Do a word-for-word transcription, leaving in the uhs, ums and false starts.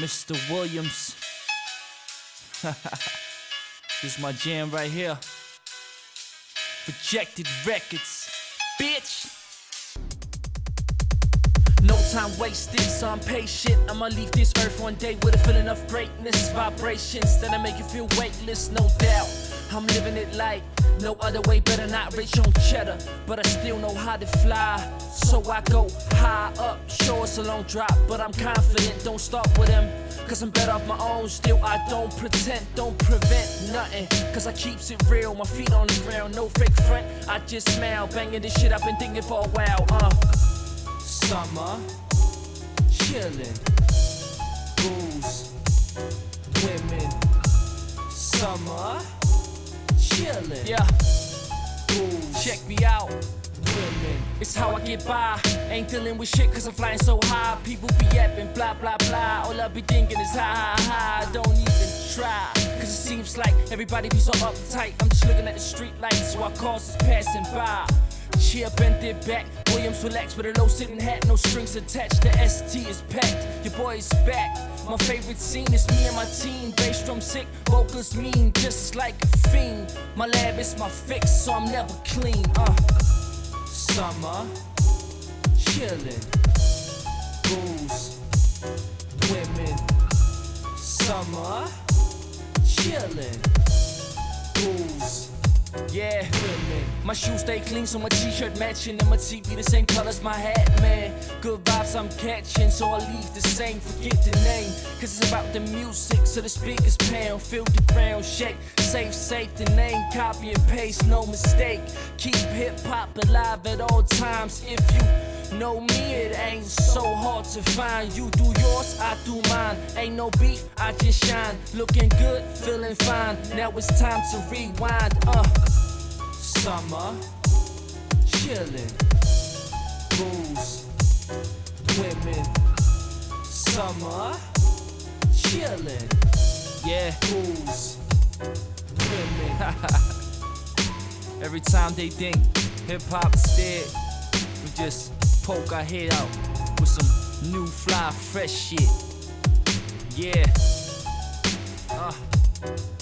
Mister Williams. This is my jam right here. Rejected Records, bitch. No time wasted, so I'm patient. I'ma leave this earth one day with a feeling of greatness. Vibrations that'll make you feel weightless, no doubt. I'm living it like no other way, better not rich on cheddar. But I still know how to fly, so I go high up. Sure, it's a long drop, but I'm confident. Don't start with them, cause I'm better off my own. Still, I don't pretend, don't prevent nothing, cause I keeps it real, my feet on the ground. No fake front, I just smile. Banging this shit I've been thinking for a while, uh summer, chillin', booze, women. Summer, chillin', yeah, booze. Check me out, women. It's how I get by, ain't dealing with shit cause I'm flying so high. People be yapping, blah blah blah, all I be thinking is ha ha ha. Don't even try, cause it seems like everybody be so uptight. I'm just looking at the street lights while cars is passing by. Cheer bent their back, Williams relaxed with a low sitting hat, no strings attached. The S T is packed, your boy is back. My favorite scene is me and my team. Bass drum sick, vocals mean, just like a fiend. My lab is my fix, so I'm never clean. Uh, summer, chillin', booze, women. Summer, chillin', booze. Yeah, my shoes stay clean, so my t-shirt matching, and my T V the same color's my hat, man. Good vibes I'm catching, so I leave the same. Forget the name, cause it's about the music, so the speakers pound. Feel the ground shake, safe, safe the name. Copy and paste, no mistake. Keep hip-hop alive at all times. If you know me, it ain't so hard to find. You do yours, I do mine. Ain't no beef, I just shine. Looking good, feeling fine. Now it's time to rewind, uh summer, chillin', booze, women. Summer, chillin', yeah, booze, women. Every time they think hip-hop's dead, we just poke our head out with some new fly fresh shit. Yeah. Uh.